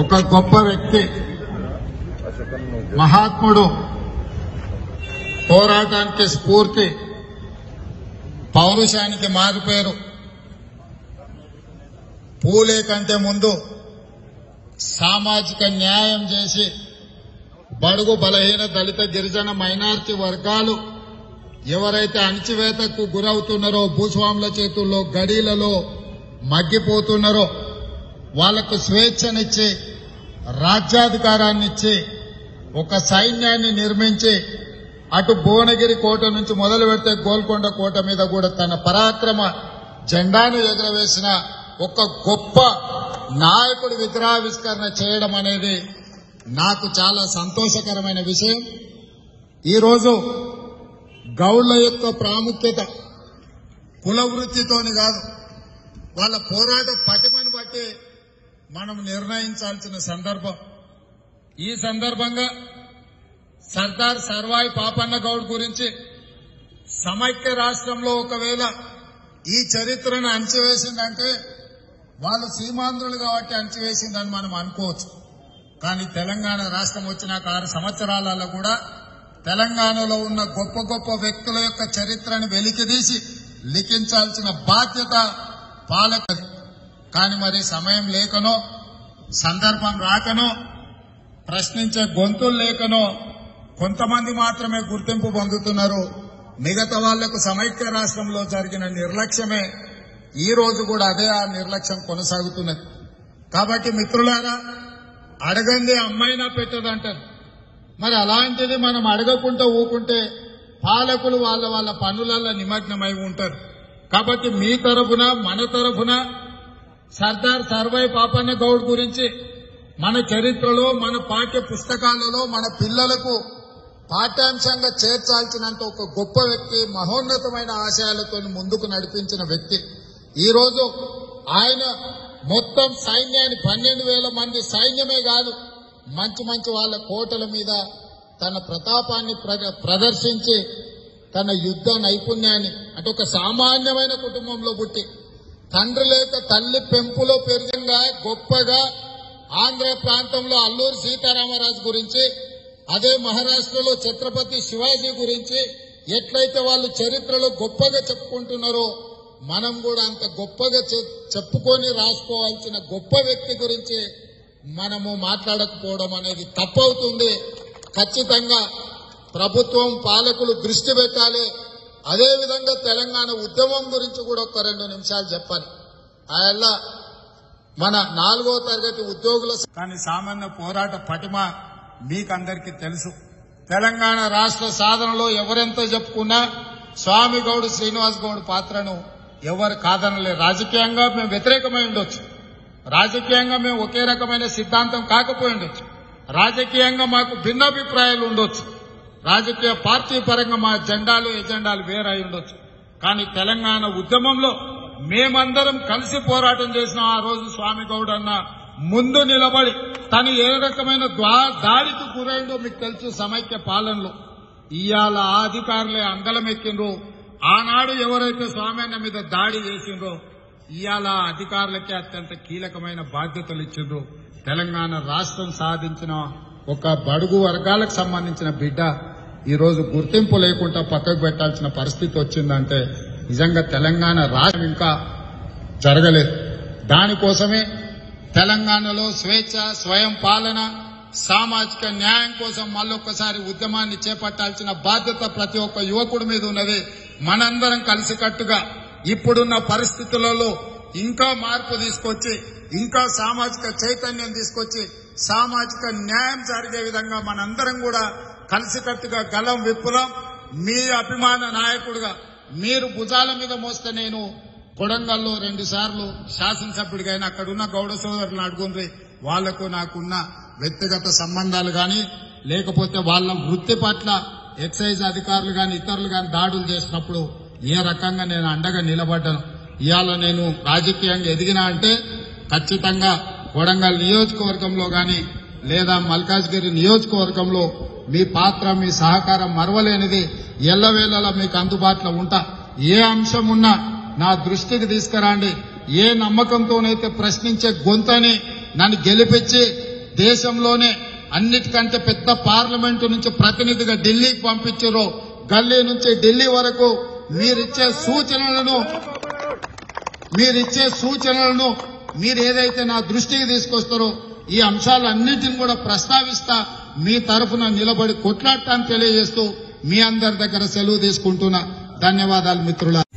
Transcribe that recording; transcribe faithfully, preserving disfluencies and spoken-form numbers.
ఒక గొప్ప వ్యక్తి మహాత్ముడు పోరాటానికి స్ఫూర్తి పౌరుషానికి మారుపేరు పూలే కంటే ముందు సామాజిక న్యాయం చేసి బడుగు బలహీన దళిత గిరిజన మైనారిటీ వర్గాలు ఎవరైతే అణచివేతకు గురవుతున్నారో భూస్వాముల చేతుల్లో గడీలలో మగ్గిపోతున్నారో వాళ్లకు స్వేచ్ఛనిచ్చి రాజ్యాధికారాన్ని ఇచ్చి ఒక సైన్యాన్ని నిర్మించి అటు భువనగిరి కోట నుంచి మొదలు పెడితే గోల్కొండ కోట మీద కూడా తన పరాక్రమ జెండాను ఎగురవేసిన ఒక గొప్ప నాయకుడి విగ్రహావిష్కరణ చేయడం అనేది నాకు చాలా సంతోషకరమైన విషయం. ఈరోజు గౌడ్ల యొక్క ప్రాముఖ్యత కులవృత్తితోని కాదు, వాళ్ళ పోరాట పటిమను బట్టి మనం నిర్ణయించాల్సిన సందర్భం. ఈ సందర్భంగా సర్దార్ సర్వాయి పాపన్న గౌడ్ గురించి సమైక్య రాష్ట్రంలో ఒకవేళ ఈ చరిత్రను అణచివేసిందంటే వాళ్ళు సీమాంధ్రులు కాబట్టి అణచివేసిందని మనం అనుకోవచ్చు. కానీ తెలంగాణ రాష్ట్రం వచ్చినాక ఆరు సంవత్సరాలలో కూడా తెలంగాణలో ఉన్న గొప్ప గొప్ప వ్యక్తుల యొక్క చరిత్రను వెలికితీసి లిఖించాల్సిన బాధ్యత పాలకది. కానీ మరి సమయం లేకనో సందర్భం రాకనో ప్రశ్నించే గొంతులు లేకనో కొంతమంది మాత్రమే గుర్తింపు పొందుతున్నారు. మిగతా వాళ్లకు సమైక్య రాష్ట్రంలో జరిగిన నిర్లక్ష్యమే ఈ రోజు కూడా అదే ఆ నిర్లక్ష్యం కొనసాగుతున్నది. కాబట్టి మిత్రులారా, అడగంది అమ్మైనా పెట్టదంటారు. మరి అలాంటిది మనం అడగకుండా ఊకుంటే పాలకులు వాళ్ళ వాళ్ళ పనులలో నిమగ్నమై ఉంటారు. కాబట్టి మీ తరఫున మన తరఫున సర్దార్ సర్వాయి పాపన్న గౌడ్ గురించి మన చరిత్రలో మన పాఠ్య పుస్తకాలలో మన పిల్లలకు పాఠ్యాంశంగా చేర్చాల్సినంత ఒక గొప్ప వ్యక్తి, మహోన్నతమైన ఆశయాలతో ముందుకు నడిపించిన వ్యక్తి. ఈరోజు ఆయన మొత్తం సైన్యాన్ని పన్నెండు వేల మంది సైన్యమే కాదు మంచి మంచి వాళ్ళ కోటల మీద తన ప్రతాపాన్ని ప్రదర్శించి తన యుద్ధ నైపుణ్యాన్ని, అంటే ఒక సామాన్యమైన కుటుంబంలో పుట్టి తండ్రి లేక తల్లి పెంపులో పెరిగిన గొప్పగా ఆంధ్ర ప్రాంతంలో అల్లూరి సీతారామరాజు గురించి, అదే మహారాష్ట్రలో ఛత్రపతి శివాజీ గురించి ఎట్లయితే వాళ్ళు చరిత్రలో గొప్పగా చెప్పుకుంటున్నారో మనం కూడా అంత గొప్పగా చెప్పుకొని రాసుకోవాల్సిన గొప్ప వ్యక్తి గురించి మనము మాట్లాడకపోవడం అనేది తప్పవుతుంది. ఖచ్చితంగా ప్రభుత్వం పాలకులు దృష్టి పెట్టాలి. అదేవిధంగా తెలంగాణ ఉద్యమం గురించి కూడా ఒక రెండు నిమిషాలు చెప్పాలి. అలా మన నాలుగో తరగతి ఉద్యోగుల కానీ సామాన్య పోరాట పటిమ మీకందరికీ తెలుసు. తెలంగాణ రాష్ట్ర సాధనలో ఎవరెంతో చెప్పుకున్నా స్వామి గౌడ్ శ్రీనివాస్ గౌడ్ పాత్రను ఎవరు కాదనలే. రాజకీయంగా మేము వ్యతిరేకమై ఉండొచ్చు, రాజకీయంగా మేము ఒకే రకమైన సిద్ధాంతం కాకపోయి ఉండొచ్చు, రాజకీయంగా మాకు భిన్నాభిప్రాయాలు ఉండొచ్చు, రాజకీయ పార్టీ పరంగా మా జెండాలు ఎజెండాలు వేరై ఉండొచ్చు. కానీ తెలంగాణ ఉద్యమంలో మేమందరం కలిసి పోరాటం చేసిన ఆ రోజు స్వామి గౌడ్ అన్న ముందు నిలబడి తను ఏ రకమైన దాడికి గురైందో మీకు తెలుసు. సమైక్య పాలనలో ఇవాళ అధికారులే అంగలమెక్కిండ్రు. ఆనాడు ఎవరైతే స్వామి మీద దాడి చేసిండ్రో ఇవాళ అధికారులకే అత్యంత కీలకమైన బాధ్యతలు ఇచ్చిండ్రు. తెలంగాణ రాష్ట్రం సాధించిన ఒక బడుగు వర్గాలకు సంబంధించిన బిడ్డ ఈరోజు గుర్తింపు లేకుండా పక్కకు పెట్టాల్సిన పరిస్థితి వచ్చిందంటే నిజంగా తెలంగాణ రాష్ట్రం ఇంకా జరగలేదు. దానికోసమే తెలంగాణలో స్వేచ్ఛ, స్వయం పాలన, సామాజిక న్యాయం కోసం మళ్ళొక్కసారి ఉద్యమాన్ని చేపట్టాల్సిన బాధ్యత ప్రతి ఒక్క యువకుడి మీద ఉన్నది. మనందరం కలిసికట్టుగా ఇప్పుడున్న పరిస్థితులలో ఇంకా మార్పు తీసుకొచ్చి, ఇంకా సామాజిక చైతన్యం తీసుకొచ్చి, సామాజిక న్యాయం జరిగే విధంగా మనందరం కూడా కలిసికట్టుగా గలం విప్పులం. మీ అభిమాన నాయకుడిగా మీరు భుజాల మీద మోస్తే, నేను కొడంగల్లో రెండు సార్లు శాసనసభ్యుడికైనా అక్కడున్న గౌడ సోదరులను అడుగుండ్రి, వాళ్లకు నాకున్న వ్యక్తిగత సంబంధాలు కానీ లేకపోతే వాళ్ళ వృత్తి పట్ల ఎక్సైజ్ అధికారులు కానీ ఇతరులు కానీ దాడులు చేసినప్పుడు ఏ రకంగా నేను అండగా నిలబడ్డాను. ఇవాళ నేను రాజకీయంగా ఎదిగినా అంటే ఖచ్చితంగా కొడంగల్ నియోజకవర్గంలో కానీ లేదా మల్కాజ్గిరి నియోజకవర్గంలో మీ పాత్ర, మీ సహకారం మరవలేనిది. ఎల్లవేళలా మీకు అందుబాటులో ఉంటా. ఏ అంశం ఉన్నా నా దృష్టికి తీసుకురండి. ఏ నమ్మకంతోనైతే ప్రశ్నించే గొంతని నన్ను గెలిపించి దేశంలోనే అన్నిటికంటే పెద్ద పార్లమెంట్ నుంచి ప్రతినిధిగా ఢిల్లీకి పంపించారో గల్లీ నుంచి ఢిల్లీ వరకు మీరిచ్చే సూచనలను మీరిచ్చే సూచనలను మీరు ఏదైతే నా దృష్టికి తీసుకొస్తారో ఈ అంశాలన్నిటిని కూడా ప్రస్తావిస్తా మీ తరపున నిలబడి కొట్లాడతానని తెలియజేస్తూ మీ అందరి దగ్గర సెలవు తీసుకుంటున్నా ధన్యవాదాలు మిత్రులారా।